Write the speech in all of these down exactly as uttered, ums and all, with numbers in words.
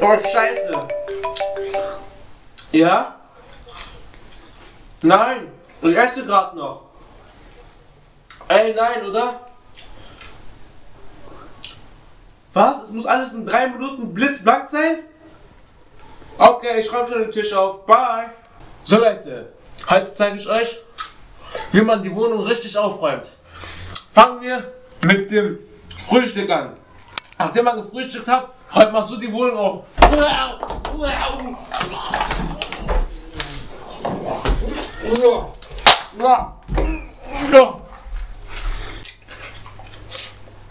Oh, scheiße. Ja? Nein, ich esse gerade noch. Ey, nein, oder? Was? Es muss alles in drei Minuten blitzblank sein? Okay, ich schreibe schon den Tisch auf. Bye. So Leute, heute zeige ich euch, wie man die Wohnung richtig aufräumt. Fangen wir mit dem Frühstück an. Nachdem man gefrühstückt hat, räumt man so die Wohnung auf.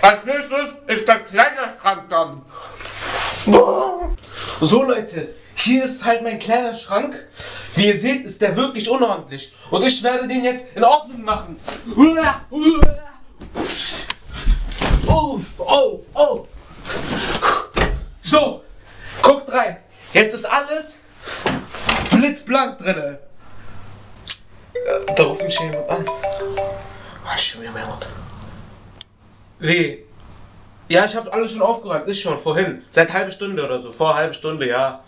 Als nächstes ist der Kleiderschrank dann. So Leute, hier ist halt mein kleiner Schrank. Wie ihr seht, ist der wirklich unordentlich. Und ich werde den jetzt in Ordnung machen. Oh, oh, oh. So, guckt rein. Jetzt ist alles blitzblank drin. Da ruft mich hier jemand an. Mann, schon wieder jemand. Wie? Ja, ich habe alles schon aufgeräumt. Ist schon, vorhin. Seit halbe Stunde oder so. Vor halbe Stunde, ja.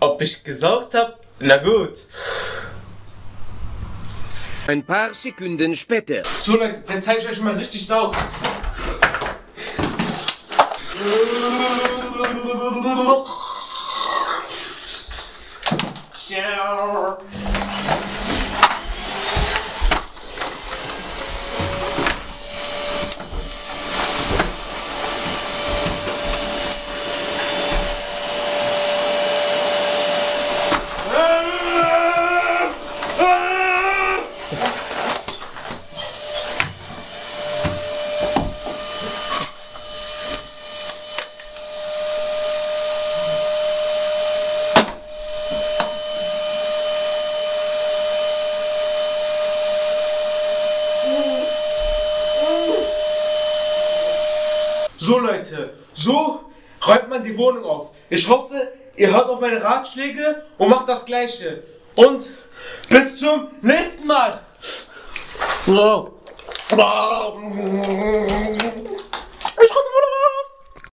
Ob ich gesaugt habe? Na gut. Ein paar Sekunden später. So Leute, jetzt zeige ich euch mal richtig saugt. So Leute, so räumt man die Wohnung auf. Ich hoffe, ihr hört auf meine Ratschläge und macht das Gleiche. Und bis zum nächsten Mal. Ich